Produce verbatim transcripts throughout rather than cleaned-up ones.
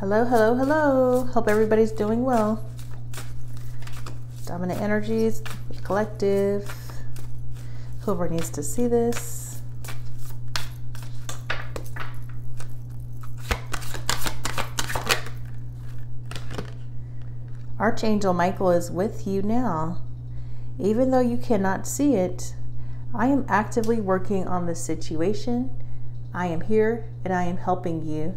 Hello, hello, hello. Hope everybody's doing well. Dominant energies, collective. Whoever needs to see this. Archangel Michael is with you now. Even though you cannot see it, I am actively working on this situation. I am here and I am helping you.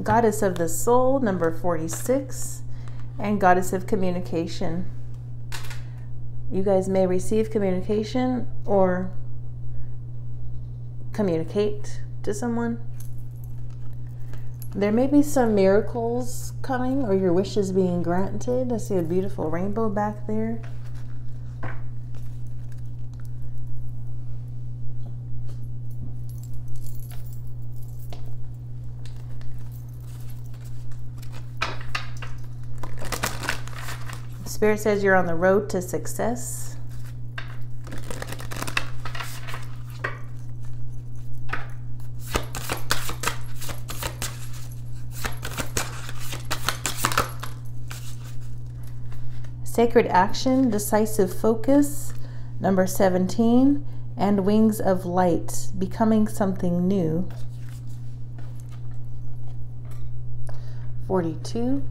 Goddess of the Soul, number forty-six, and Goddess of Communication. You guys may receive communication or communicate to someone. There may be some miracles coming or your wishes being granted. I see a beautiful rainbow back there. Spirit says you're on the road to success. Sacred Action, Decisive Focus, number seventeen, and Wings of Light, Becoming Something New. forty-two.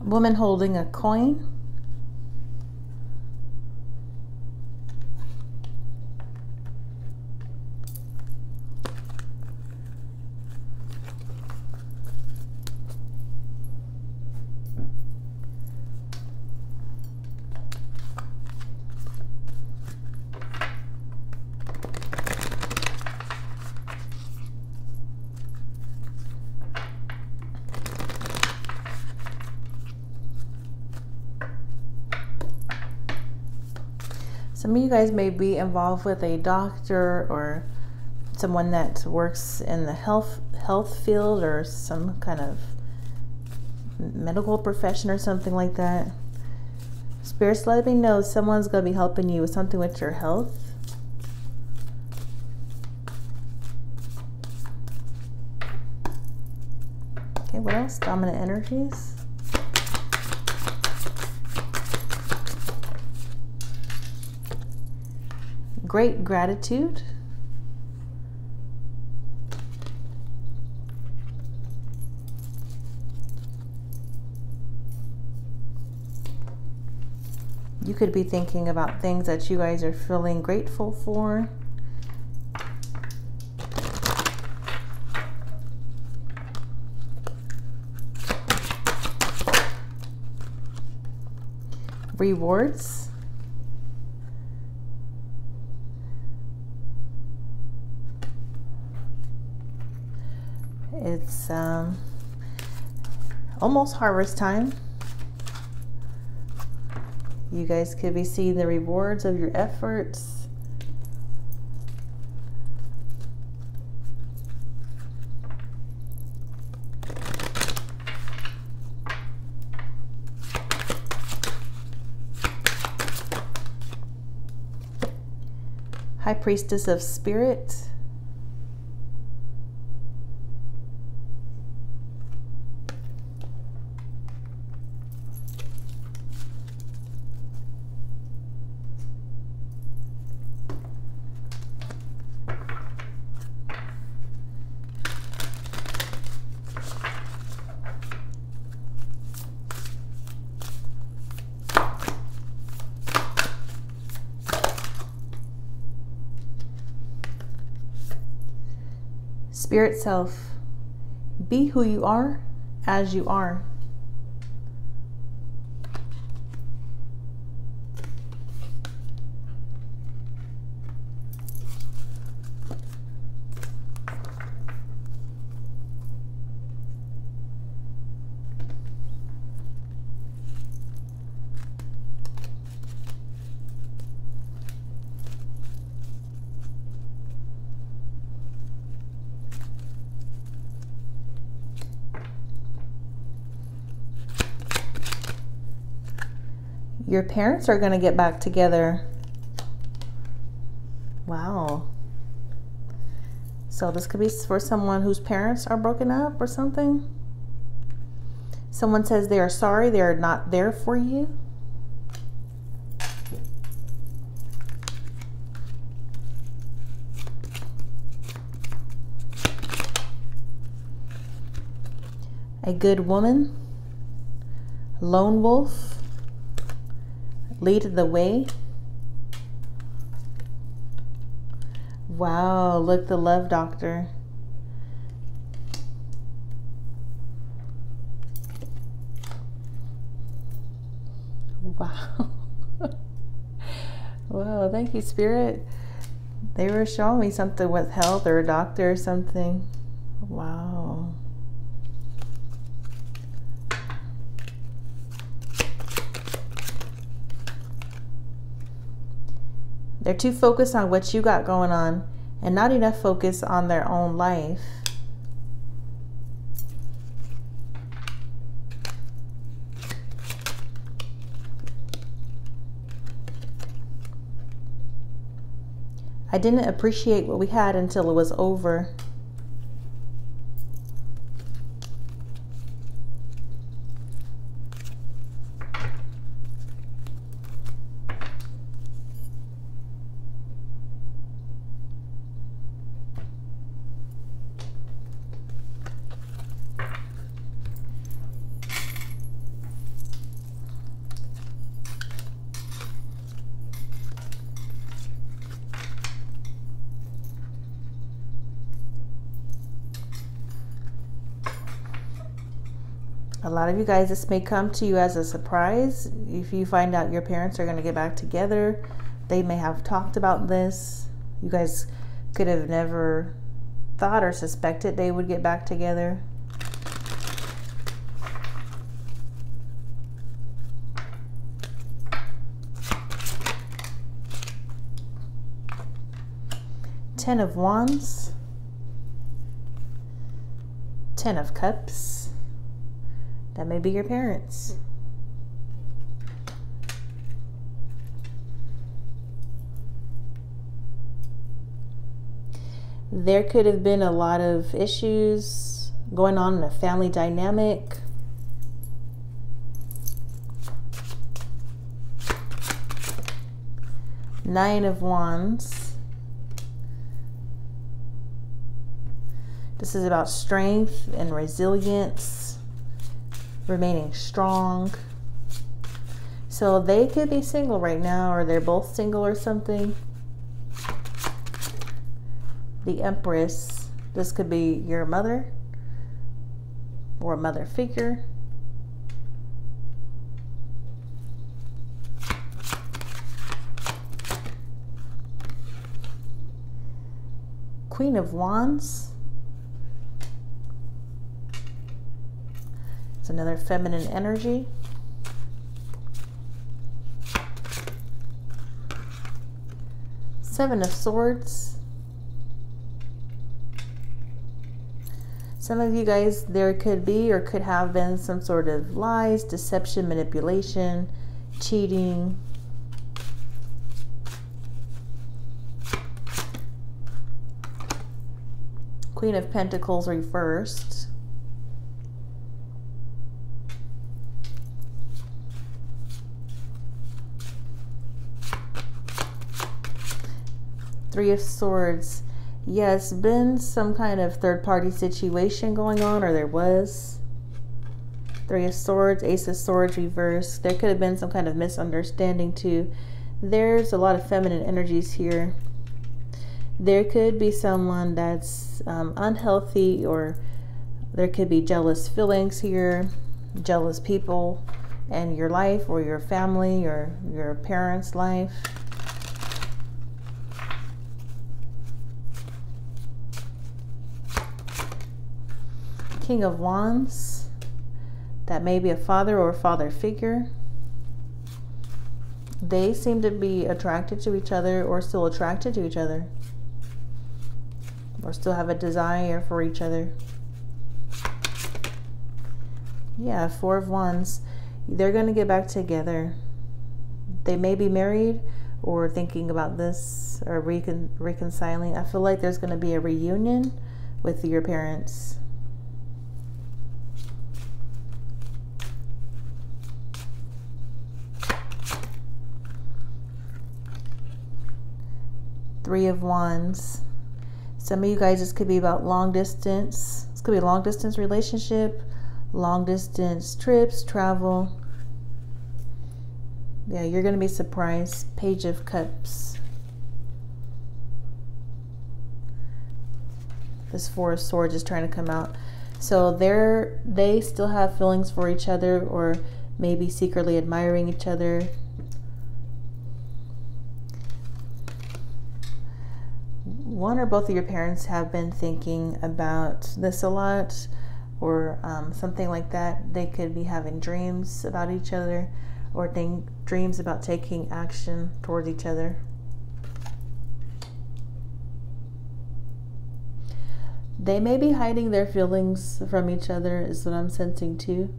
Woman holding a coin. Some of you guys may be involved with a doctor or someone that works in the health health field or some kind of medical profession or something like that. Spirit's let me know someone's going to be helping you with something with your health. Okay, what else? Dominant energies. Great gratitude. You could be thinking about things that you guys are feeling grateful for. Rewards. It's um, almost harvest time. You guys could be seeing the rewards of your efforts. High Priestess of Spirit. Spirit Self, be who you are as you are. Your parents are going to get back together. Wow. So this could be for someone whose parents are broken up or something. Someone says they are sorry, they are not there for you. A good woman. Lone wolf. Lead the way. Wow, look, the love doctor. Wow. Wow, thank you, Spirit. They were showing me something with health or a doctor or something. Wow. They're too focused on what you got going on and not enough focus on their own life. I didn't appreciate what we had until it was over. A lot of you guys, this may come to you as a surprise. If you find out your parents are going to get back together, they may have talked about this. You guys could have never thought or suspected they would get back together. Ten of Wands. Ten of Cups. That may be your parents. There could have been a lot of issues going on in a family dynamic. Nine of Wands. This is about strength and resilience. Remaining strong. So they could be single right now, or they're both single or something. The Empress. This could be your mother or a mother figure. Queen of Wands. Another feminine energy. Seven of Swords. Some of you guys, there could be or could have been some sort of lies, deception, manipulation, cheating. Queen of Pentacles reversed. Three of Swords. Yes, yeah, been some kind of third-party situation going on, or there was. Three of Swords, Ace of Swords reversed. There could have been some kind of misunderstanding too. There's a lot of feminine energies here. There could be someone that's um, unhealthy or There could be jealous feelings here, jealous people in your life or your family or your parents' life. King of Wands, that may be a father or a father figure. They seem to be attracted to each other or still attracted to each other or still have a desire for each other. Yeah, Four of Wands. They're going to get back together. They may be married or thinking about this or recon reconciling. I feel like there's going to be a reunion with your parents. Three of Wands. Some of you guys, this could be about long distance. This could be a long distance relationship, long distance trips, travel. Yeah, you're going to be surprised. Page of Cups. This Four of Swords is trying to come out. So they're, they still have feelings for each other or maybe secretly admiring each other. One or both of your parents have been thinking about this a lot or um, something like that. They could be having dreams about each other or think, dreams about taking action towards each other. They may be hiding their feelings from each other is what I'm sensing too.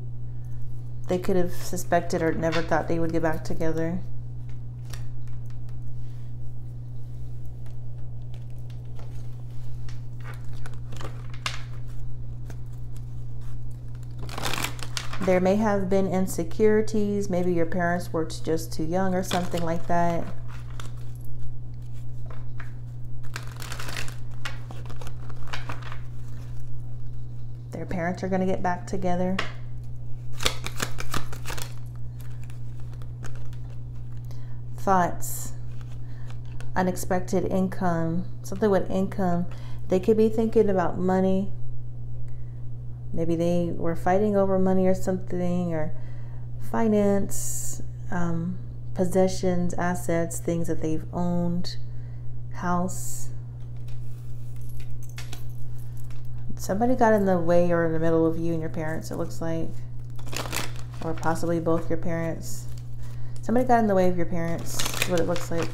They could have suspected or never thought they would get back together. There may have been insecurities. Maybe your parents were just too young or something like that. Their parents are going to get back together. Thoughts. Unexpected income. Something with income. They could be thinking about money. Maybe they were fighting over money or something, or finance, um, possessions, assets, things that they've owned, house. Somebody got in the way or in the middle of you and your parents, it looks like, or possibly both your parents. Somebody got in the way of your parents, is what it looks like.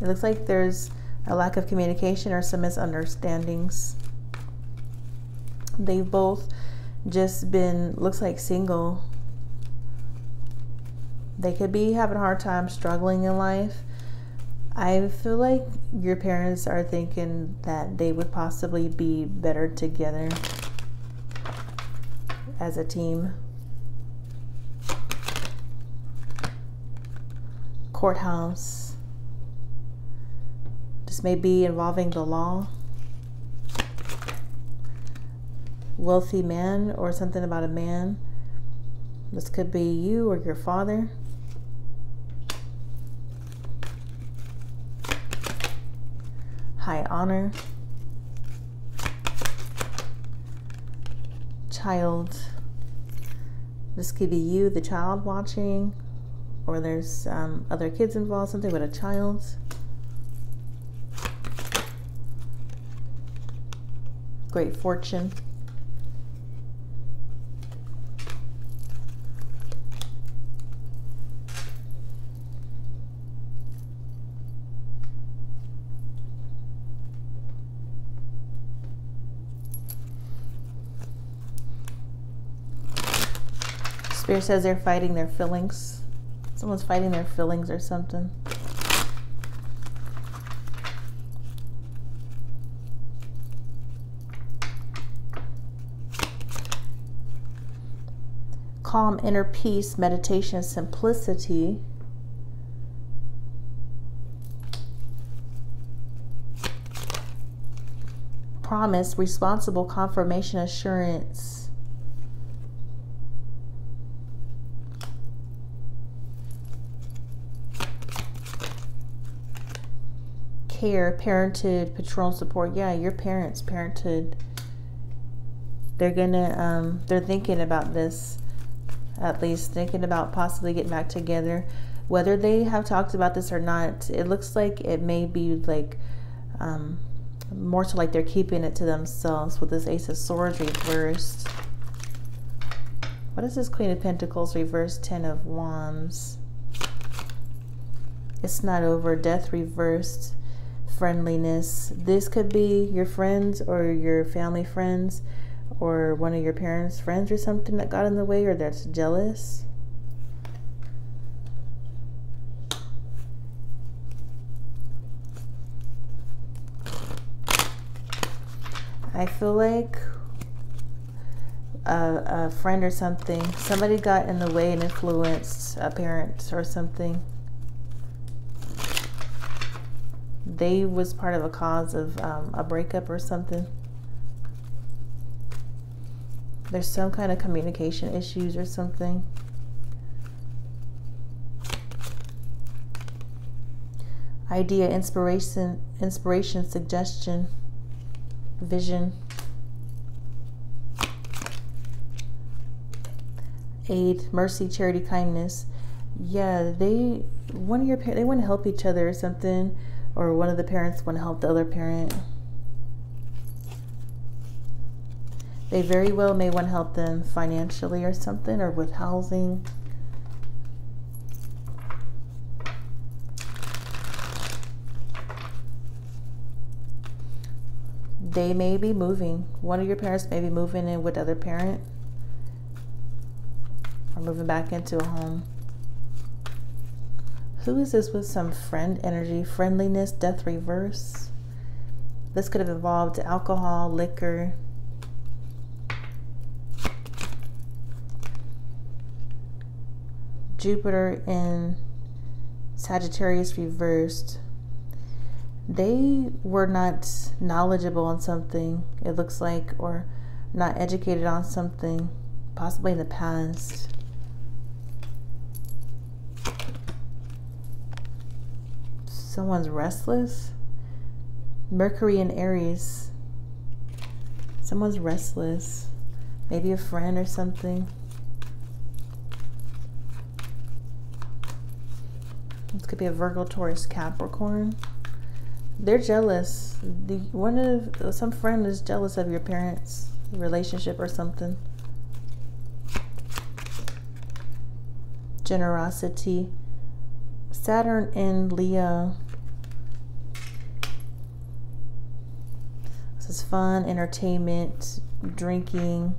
It looks like there's a lack of communication or some misunderstandings. They've both just been, looks like, single. They could be having a hard time struggling in life. I feel like your parents are thinking that they would possibly be better together as a team. Courthouse. This may be involving the law. Wealthy man or something about a man. This could be you or your father. High honor. Child. This could be you, the child watching, or there's um, other kids involved, something with a child. Great fortune. Spirit says they're fighting their feelings. Someone's fighting their feelings or something. Calm, inner peace, meditation, simplicity. Promise, responsible, confirmation, assurance. Care, parenthood, patron support. Yeah, your parents, parenthood. they're gonna um, they're thinking about this, at least thinking about possibly getting back together. Whether they have talked about this or not, it looks like it may be like um, more so like they're keeping it to themselves with this Ace of Swords reversed. What is this Queen of Pentacles reversed? Ten of Wands. It's not over. Death reversed. Friendliness. This could be your friends or your family friends or one of your parents' friends or something that got in the way, or that's jealous. I feel like a, a friend or something, somebody got in the way and influenced a parent or something. They was part of a cause of um, a breakup or something. There's some kind of communication issues or something. Idea, inspiration, inspiration, suggestion. Vision. Aid, mercy, charity, kindness. Yeah, they one of your they want to help each other or something, or one of the parents want to help the other parent. They very well may want to help them financially or something, or with housing. They may be moving. One of your parents may be moving in with other parent, or moving back into a home. Who is this with some friend energy? Friendliness, death reverse. This could have involved alcohol, liquor. Jupiter in Sagittarius reversed. They were not knowledgeable on something, it looks like, or not educated on something, possibly in the past. Someone's restless. Mercury in Aries. Someone's restless. Maybe a friend or something. This could be a Virgo, Taurus, Capricorn. They're jealous. The one of some friend is jealous of your parents' relationship or something. Generosity. Saturn in Leo. This is fun, entertainment, drinking.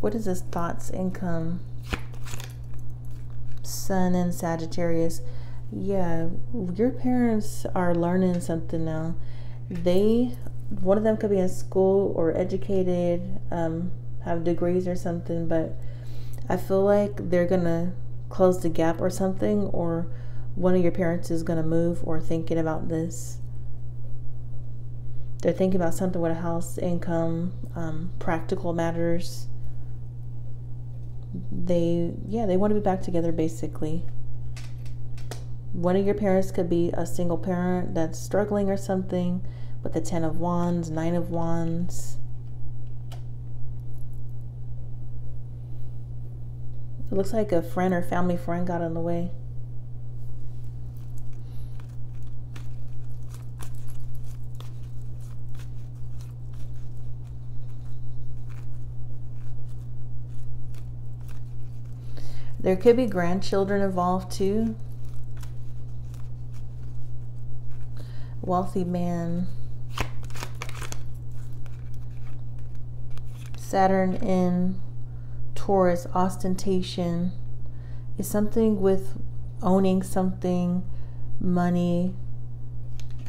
What is this? Thoughts, income. Sun in Sagittarius. Yeah, your parents are learning something now. They, one of them could be in school or educated, um, have degrees or something, but I feel like they're gonna close the gap or something, or one of your parents is gonna move or thinking about this. They're thinking about something with a house, income, um, practical matters. They, yeah, they want to be back together basically. One of your parents could be a single parent that's struggling or something with the Ten of Wands, Nine of Wands. It looks like a friend or family friend got in the way. There could be grandchildren involved too. Wealthy man. Saturn in Taurus, ostentation. It's something with owning something, money,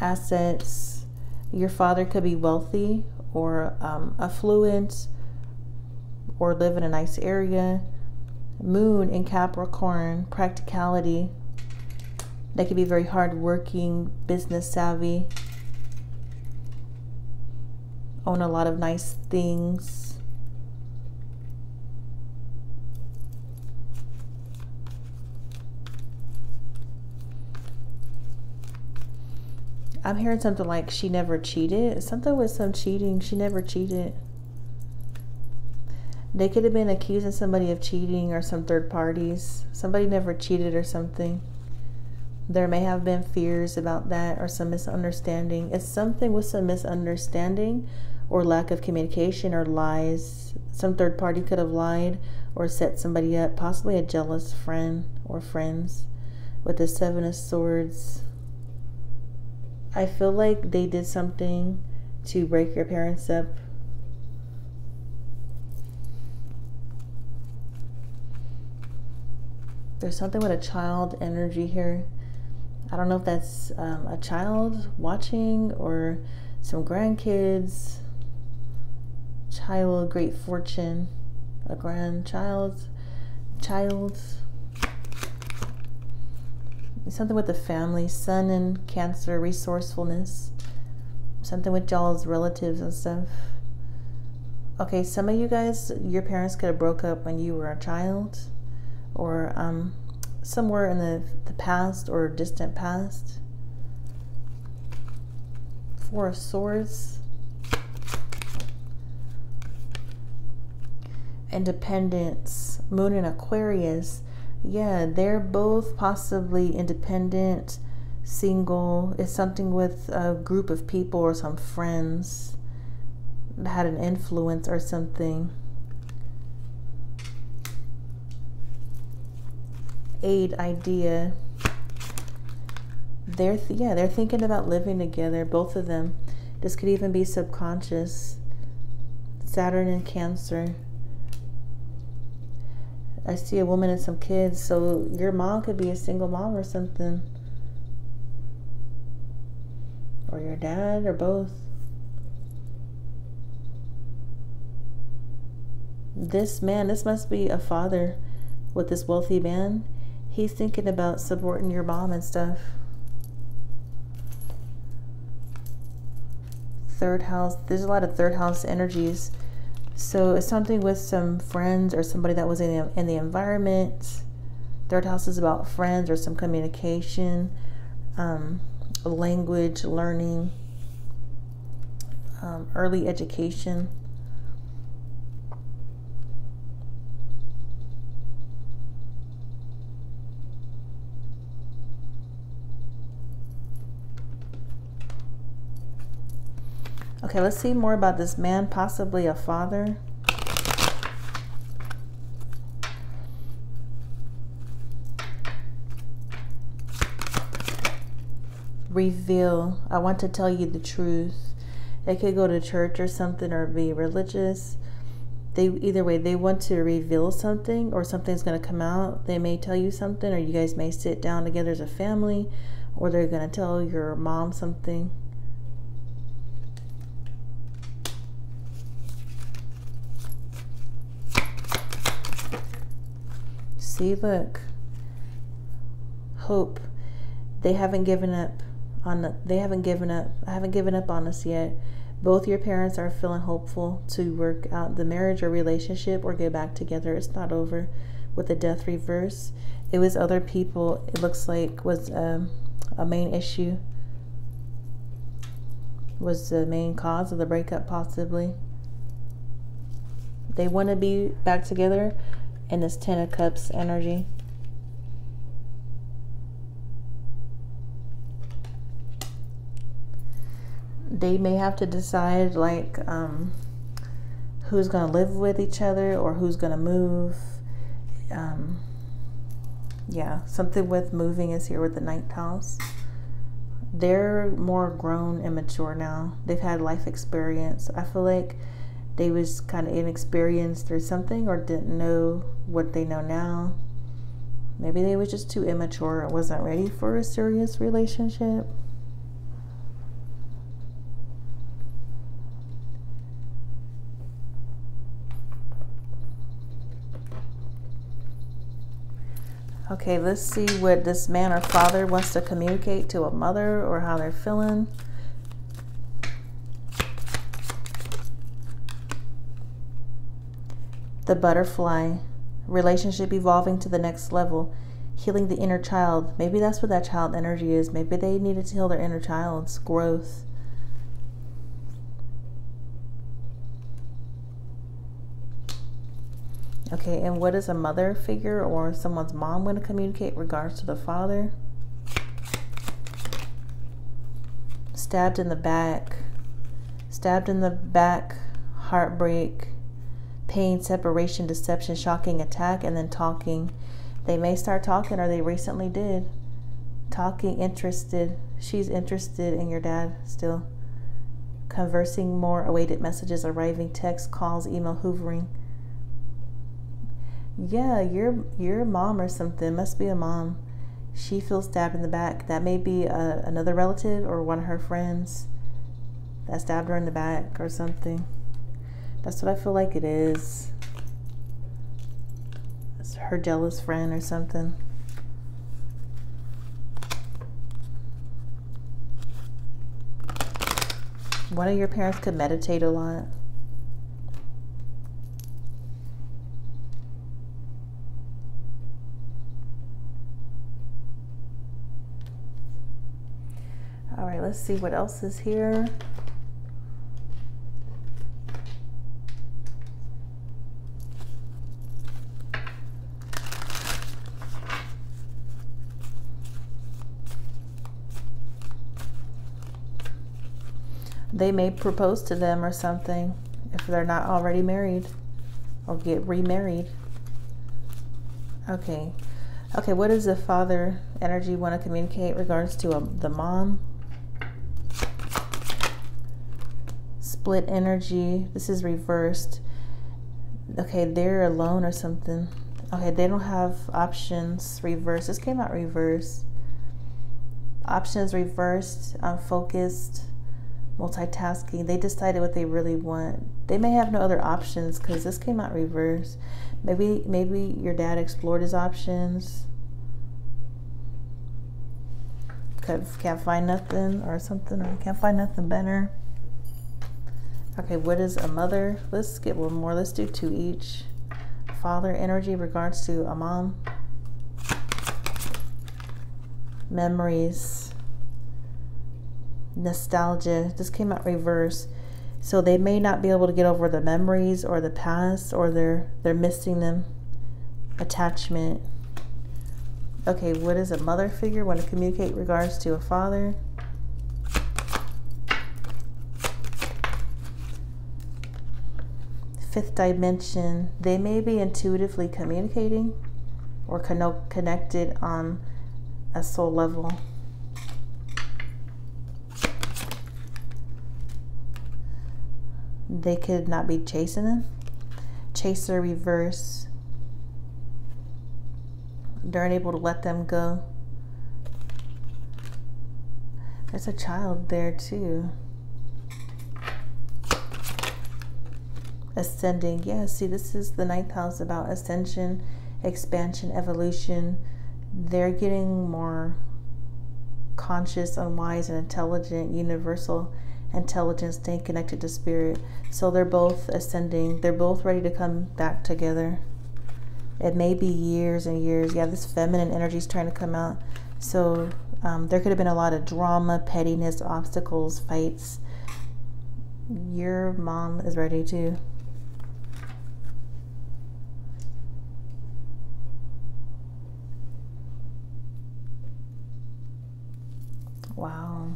assets. Your father could be wealthy or um, affluent or live in a nice area. Moon in Capricorn, practicality. They could be very hardworking, business savvy, own a lot of nice things. I'm hearing something like she never cheated. Something with some cheating. She never cheated. They could have been accusing somebody of cheating or some third parties. Somebody never cheated or something. There may have been fears about that or some misunderstanding. It's something with some misunderstanding or lack of communication or lies. Some third party could have lied or set somebody up. Possibly a jealous friend or friends. With the Seven of Swords. I feel like they did something to break your parents up. There's something with a child energy here. I don't know if that's um, a child watching or some grandkids. Child, great fortune. A grandchild. Child. Something with the family. Sun and Cancer. Resourcefulness. Something with y'all's relatives and stuff. Okay, some of you guys, your parents could have broke up when you were a child. Or um, somewhere in the, the past or distant past. Four of Swords. Independence. Moon in Aquarius. Yeah, they're both possibly independent, single. It's something with a group of people or some friends that had an influence or something. Aid idea. They're th yeah, they're thinking about living together, both of them. This could even be subconscious. Saturn and Cancer. I see a woman and some kids, so your mom could be a single mom or something. Or your dad, or both. This man, this must be a father with this wealthy man. He's thinking about supporting your mom and stuff. Third house. There's a lot of third house energies. So it's something with some friends or somebody that was in the, in the environment. Third house is about friends or some communication, um, language, learning, um, early education. Okay, let's see more about this man, possibly a father. Reveal. I want to tell you the truth. They could go to church or something or be religious. They either way, they want to reveal something or something's going to come out. They may tell you something, or you guys may sit down together as a family, or they're going to tell your mom something. See, look, hope. They haven't given up on the, they haven't given up I haven't given up on us yet. Both your parents are feeling hopeful to work out the marriage or relationship or get back together. It's not over. With the Death reverse, it was other people, it looks like, was um, a main issue, was the main cause of the breakup. Possibly they want to be back together. And this Ten of Cups energy. They may have to decide, like, um, who's going to live with each other or who's going to move. Um, yeah, something with moving is here with the Ninth House. They're more grown and mature now. They've had life experience. I feel like they was kind of inexperienced or something, or didn't know what they know now. Maybe they was just too immature or wasn't ready for a serious relationship. Okay, let's see what this man or father wants to communicate to a mother or how they're feeling. The butterfly. Relationship evolving to the next level. healing the inner child. Maybe that's what that child energy is. Maybe they needed to heal their inner child's growth. Okay, and what is a mother figure or someone's mom going to communicate in regards to the father? Stabbed in the back. Stabbed in the back, heartbreak, pain, separation, deception, shocking, attack, and then talking. They may start talking, or they recently did. Talking, interested. She's interested in your dad still. Conversing more, awaited messages, arriving, text, calls, email, hoovering. Yeah, your your mom or something, must be a mom. She feels stabbed in the back. That may be a, another relative or one of her friends that stabbed her in the back or something. That's what I feel like it is. It's her jealous friend or something. One of your parents could meditate a lot. Let's see what else is here. They may propose to them or something if they're not already married, or get remarried. Okay. Okay, what does the father energy want to communicate in regards to a, the mom? Split energy. This is reversed. Okay, they're alone or something. Okay, they don't have options. Reversed. This came out reversed. Options reversed, unfocused, multitasking. They decided what they really want. They may have no other options because this came out reversed. Maybe, maybe your dad explored his options. Could, can't find nothing or something, or can't find nothing better. Okay, what is a mother? Let's get one more. Let's do two each. Father energy regards to a mom. Memories. Nostalgia. This came out reverse. So they may not be able to get over the memories or the past, or they're, they're missing them. Attachment. Okay, what is a mother figure? Want to communicate regards to a father. Fifth dimension. They may be intuitively communicating or conno- connected on a soul level. They could not be chasing them. Chaser reverse. They're unable to let them go. There's a child there too. Ascending. Yeah, see, this is the ninth house about ascension, expansion, evolution. They're getting more conscious and wise and intelligent, universal intelligence, staying connected to spirit. So they're both ascending. They're both ready to come back together. It may be years and years. Yeah, this feminine energy is trying to come out. So um, there could have been a lot of drama, pettiness, obstacles, fights. Your mom is ready to. Wow.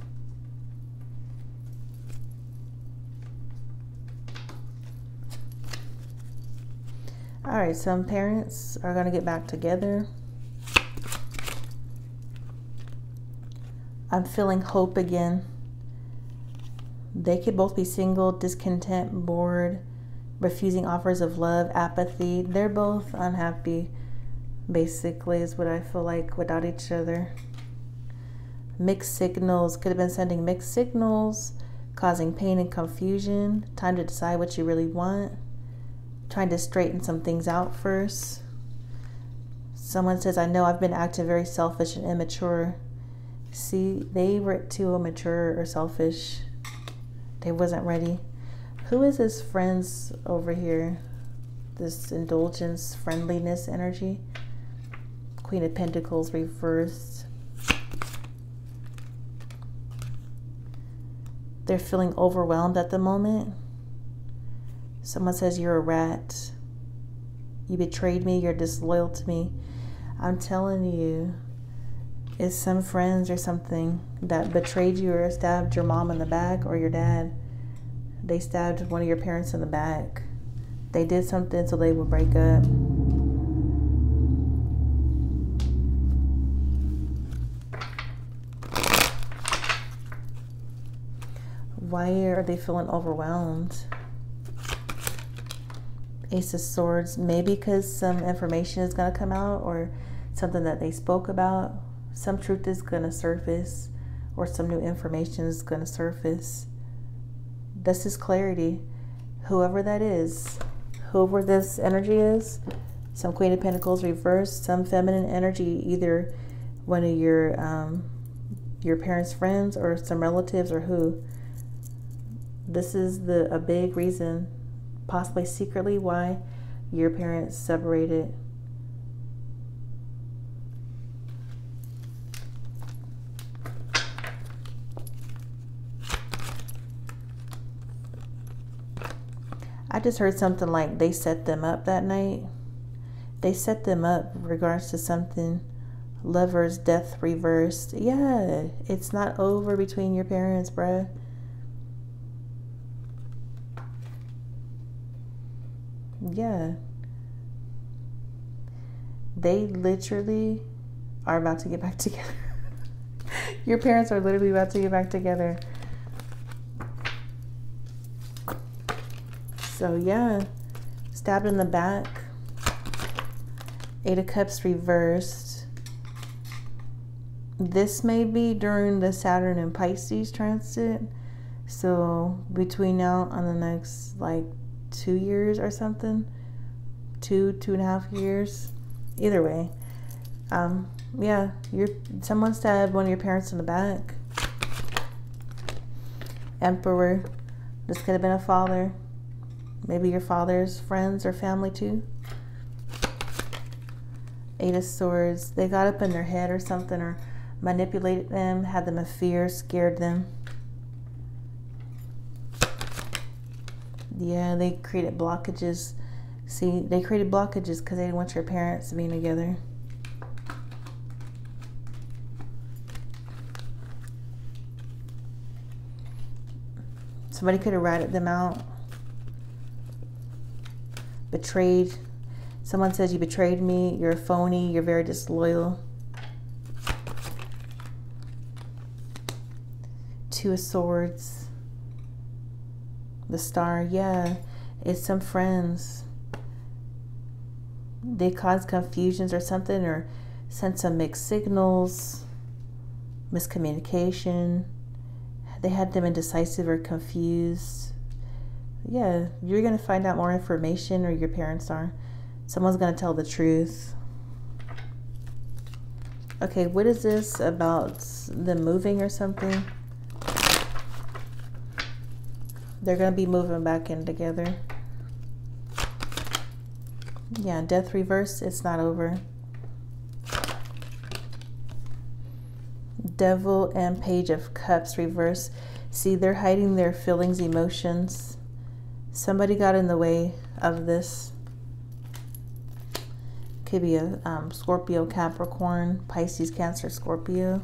All right, some parents are going to get back together. I'm feeling hope again. They could both be single, discontent, bored, refusing offers of love, apathy. They're both unhappy, basically, is what I feel like, without each other. Mixed signals. Could have been sending mixed signals, causing pain and confusion. Time to decide what you really want. Trying to straighten some things out first. Someone says, I know I've been acting very selfish and immature. See, they were too immature or selfish. They wasn't ready. Who is his friends over here? This indulgence, friendliness energy. Queen of Pentacles reversed. They're feeling overwhelmed at the moment. Someone says, you're a rat. You betrayed me. You're disloyal to me. I'm telling you, it's some friends or something that betrayed you or stabbed your mom in the back or your dad. They stabbed one of your parents in the back. They did something so they would break up. Why are they feeling overwhelmed? Ace of Swords, maybe because some information is going to come out or something that they spoke about. Some truth is going to surface or some new information is going to surface. This is clarity. Whoever that is, whoever this energy is, some Queen of Pentacles reversed, some feminine energy, either one of your, um, your parents' friends or some relatives or who. This is the a big reason, possibly secretly, why your parents separated. I just heard something like they set them up that night. They set them up in regards to something. Lovers, death reversed. Yeah, it's not over between your parents, bruh. Yeah. They literally are about to get back together. Your parents are literally about to get back together. So yeah, stabbed in the back. Eight of Cups reversed. This may be during the Saturn and Pisces transit. So between now and the next like two years or something, two two and a half years, either way, um yeah, you're someone stabbed one of your parents in the back. Emperor, this could have been a father, maybe your father's friends or family too. Eight of Swords, they got up in their head or something, or manipulated them, had them in fear, scared them. Yeah, they created blockages. See, they created blockages because they didn't want your parents to be together. Somebody could have ratted them out. Betrayed. Someone says, you betrayed me. You're a phony. You're very disloyal. Two of Swords. The Star, yeah, it's some friends. They cause confusions or something, or send some mixed signals, miscommunication. They had them indecisive or confused. Yeah, you're gonna find out more information, or your parents are. Someone's gonna tell the truth. Okay, what is this about them moving or something? They're going to be moving back in together. Yeah, death reverse. It's not over. Devil and Page of Cups reverse. See, they're hiding their feelings, emotions. Somebody got in the way of this. Could be a um, Scorpio, Capricorn, Pisces, Cancer, Scorpio.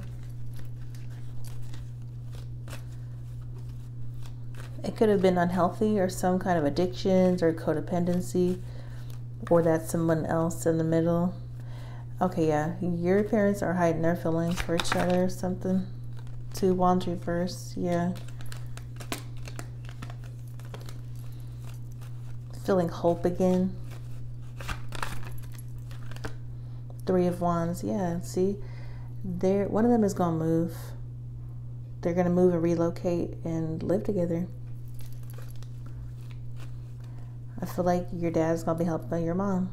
It could have been unhealthy or some kind of addictions or codependency, or that's someone else in the middle. Okay, yeah, your parents are hiding their feelings for each other or something. Two Wands reverse, yeah. Feeling hope again. Three of Wands, yeah, see? They're, one of them is going to move. They're going to move and relocate and live together. I feel like your dad's gonna be helped by your mom.